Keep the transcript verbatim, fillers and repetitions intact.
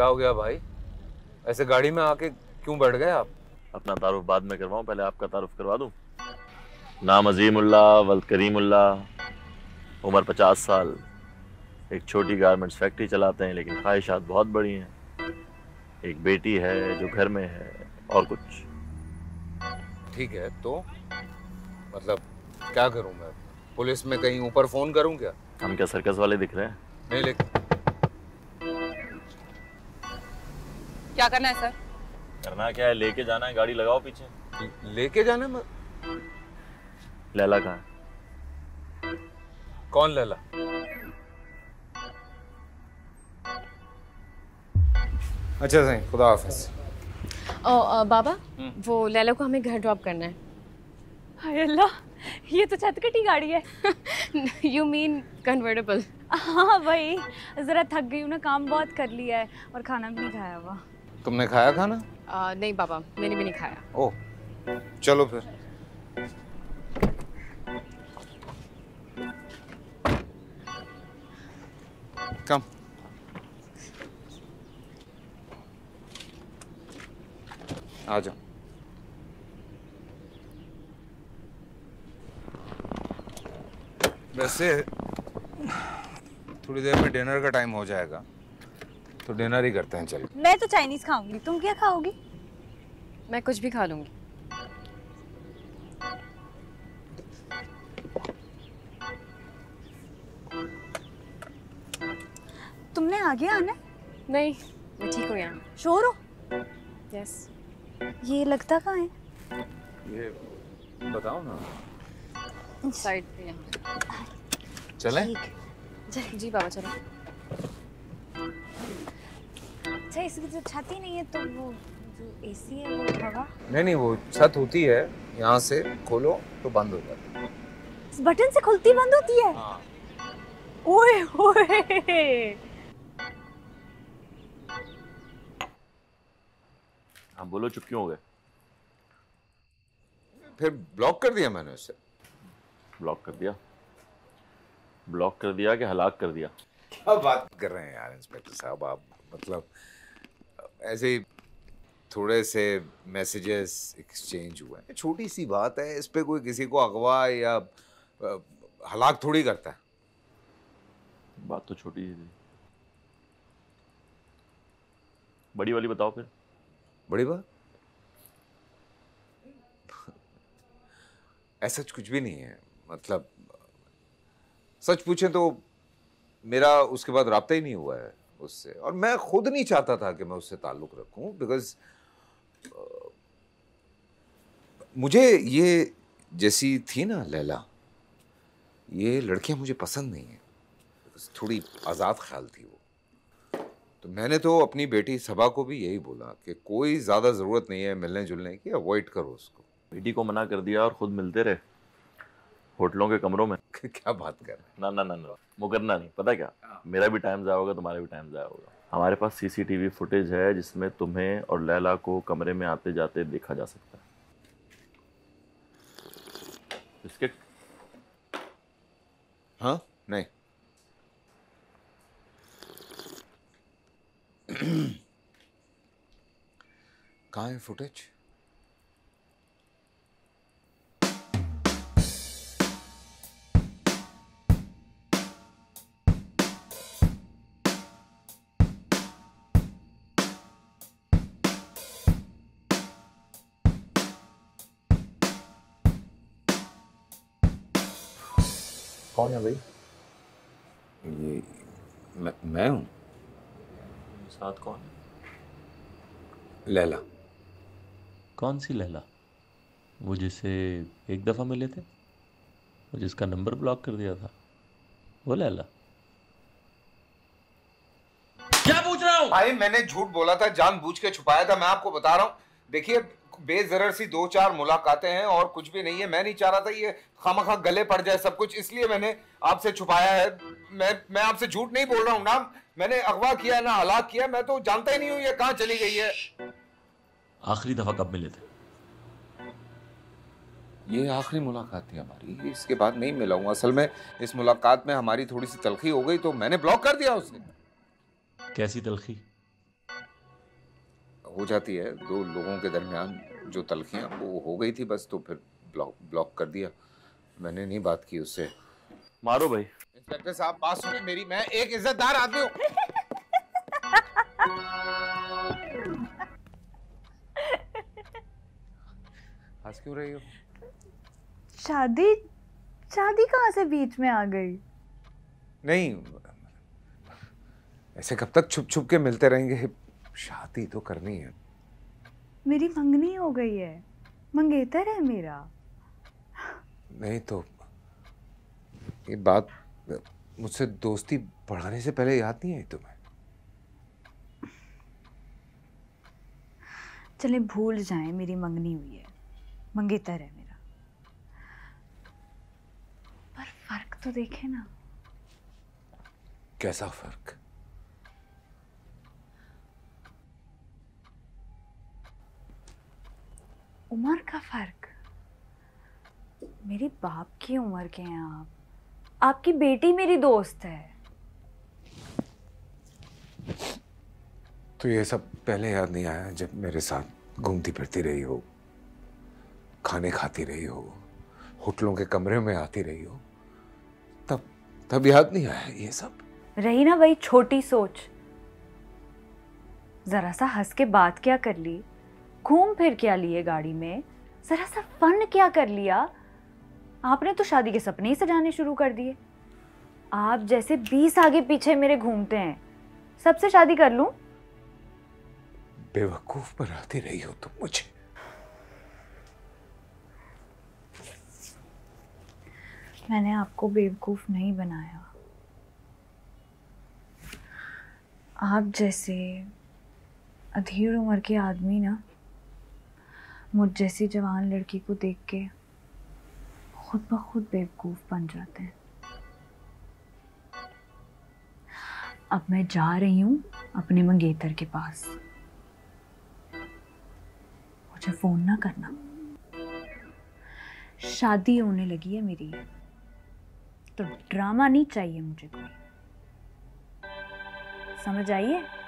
क्या हो गया भाई? ऐसे गाड़ी में आके क्यों बैठ गए आप? अपना तारुफ बाद में करवाऊं, पहले आपका तारुफ करवा दूं। नाम अजीमुल्ला वली करीमुल्ला, उम्र पचास साल, एक छोटी गारमेंट्स फैक्ट्री चलाते हैं, लेकिन ख्वाहिशात बहुत बड़ी हैं। एक बेटी है जो घर में है और कुछ। ठीक है, तो मतलब क्या करूं मैं? पुलिस में कहीं ऊपर फोन करूं क्या? हम क्या सर्कस वाले दिख रहे हैं? नहीं, लेकिन क्या करना है सर? करना क्या है, लेके जाना है, गाड़ी लगाओ पीछे। लेके जाना है? म... लैला कहाँ है? कौन लैला? अच्छा सही, खुदा हाफिज़। ओ आ, बाबा, वो लैला को हमें घर ड्रॉप करना है। हाय अल्लाह, ये तो छत कटी गाड़ी है। You mean convertible? हाँ वही, जरा थक गई हूँ ना, काम बहुत कर लिया है और खाना भी नहीं खाया हुआ। तुमने खाया खाना? आ, नहीं बाबा, मैंने भी नहीं खाया। ओ, चलो फिर। कम। आ जाओ। वैसे थोड़ी देर में डिनर का टाइम हो जाएगा, तो डिनर ही करते हैं। चलो, मैं तो चाइनीज खाऊंगी, तुम क्या खाओगी? मैं कुछ भी खा लूंगी। तुमने आगे आना? नहीं, मैं ठीक हूँ यहाँ। श्योर हो? यस। ये लगता कहाँ है? ये बताओ ना। साइड पे यहाँ। चलें? जी बाबा चलो। अच्छा, इसकी जो छत ही नहीं है तो वो जो एसी है वो हवा? नहीं नहीं, वो छत होती है, यहाँ से खोलो तो बंद हो जाती है। इस बटन से खुलती बंद होती है? हाँ। ओए ओए, हम बोलो चुप क्यों हो गए? फिर ब्लॉक कर दिया मैंने उसे। ब्लॉक कर दिया? ब्लॉक कर दिया कि हलाक कर दिया? क्या बात कर रहे हैं यार इंस्पेक्टर साहब आप, मतलब ऐसे ही थोड़े से मैसेजेस एक्सचेंज हुए हैं, छोटी सी बात है, इस पे कोई किसी को अगवा या हलाक थोड़ी करता है। बात तो छोटी सी थी, बड़ी वाली बताओ फिर। बड़ी बात? ऐसा कुछ भी नहीं है, मतलब सच पूछे तो मेरा उसके बाद रब्ता ही नहीं हुआ है उससे, और मैं खुद नहीं चाहता था कि मैं उससे ताल्लुक़ रखूं, बिकॉज मुझे ये जैसी थी ना लैला, ये लड़कियां मुझे पसंद नहीं है, थोड़ी आज़ाद ख्याल थी वो। तो मैंने तो अपनी बेटी सबा को भी यही बोला कि कोई ज़्यादा ज़रूरत नहीं है मिलने जुलने की, अवॉइड करो उसको। बेटी को मना कर दिया और ख़ुद मिलते रहे होटलों के कमरों में। क्या बात कर रहे हैं? ना ना ना ना, मुकरना नहीं। पता क्या, मेरा भी टाइम ज़ाया होगा, तुम्हारा भी टाइम ज़ाया होगा। हमारे पास सीसीटीवी फुटेज है जिसमें तुम्हें और लैला को कमरे में आते जाते देखा जा सकता है। बिस्किट? हाँ नहीं। कहाँ है फुटेज? कौन है भाई? ये मैं, मैं हूँ। साथ कौन है? लैला। कौन सी लैला? वो जिसे एक दफ़ा मिले थे, वो जिसका नंबर ब्लॉक कर दिया था, वो लैला? क्या पूछ रहा हूँ भाई? मैंने झूठ बोला था, जानबूझ के छुपाया था, मैं आपको बता रहा हूँ। देखिए, बेजरर सी दो चार मुलाकातें हैं और कुछ भी नहीं है। मैं नहीं चाह रहा था ये खामखा गले पड़ जाए सब कुछ, इसलिए मैंने आपसे छुपाया है। मैं मैं आपसे झूठ नहीं बोल रहा हूँ ना, मैंने अगवा किया है ना हलाक किया, मैं तो जानता ही नहीं हूँ ये कहाँ चली गई है। आखिरी दफा कब मिले थे? ये आखिरी मुलाकात थी हमारी, इसके बाद नहीं मिला हूँ। असल में इस मुलाकात में हमारी थोड़ी सी तलखी हो गई, तो मैंने ब्लॉक कर दिया उसे। कैसी तलखी? हो जाती है, दो लोगों के दरमियान जो तलखियाँ वो हो गई थी बस, तो फिर ब्लॉक ब्लॉक कर दिया, मैंने नहीं बात की उससे। मारो भाई। इंस्पेक्टर साहब बात सुनिए मेरी, मैं एक इज्जतदार आदमी हूँ। हंस क्यों रही हो? शादी शादी कहाँ से बीच में आ गई? नहीं ऐसे कब तक छुप छुप के मिलते रहेंगे, शादी तो करनी है। मेरी मंगनी हो गई है, मंगेतर है मेरा। नहीं तो ये बात मुझसे दोस्ती बढ़ाने से पहले याद नहीं आई तुम्हें? चले भूल जाएं, मेरी मंगनी हुई है, मंगेतर है मेरा, पर फर्क तो देखे ना। कैसा फर्क? उम्र का फर्क। मेरे बाप की उम्र के हैं आप, आपकी बेटी मेरी दोस्त है। तो ये सब पहले याद नहीं आया जब मेरे साथ घूमती फिरती रही हो, खाने खाती रही हो, होटलों के कमरे में आती रही हो, तब तब याद नहीं आया ये सब? रही ना वही छोटी सोच, जरा सा हंस के बात क्या कर ली, घूम फिर क्या लिए गाड़ी में, जरा सा फन क्या कर लिया। आपने तो शादी के सपने ही सजाने शुरू कर दिए। आप जैसे बीस आगे पीछे मेरे घूमते हैं, सबसे शादी कर लूं? बेवकूफ बनाती रही हो तुम मुझे। मैंने आपको बेवकूफ नहीं बनाया, आप जैसे अधीर उम्र के आदमी ना मुझ जैसी जवान लड़की को देख के खुद ब खुद बेवकूफ बन जाते हैं। अब मैं जा रही हूँ अपने मंगेतर के पास, मुझे फोन ना करना। शादी होने लगी है मेरी, तो ड्रामा नहीं चाहिए मुझे कोई, समझ आई है?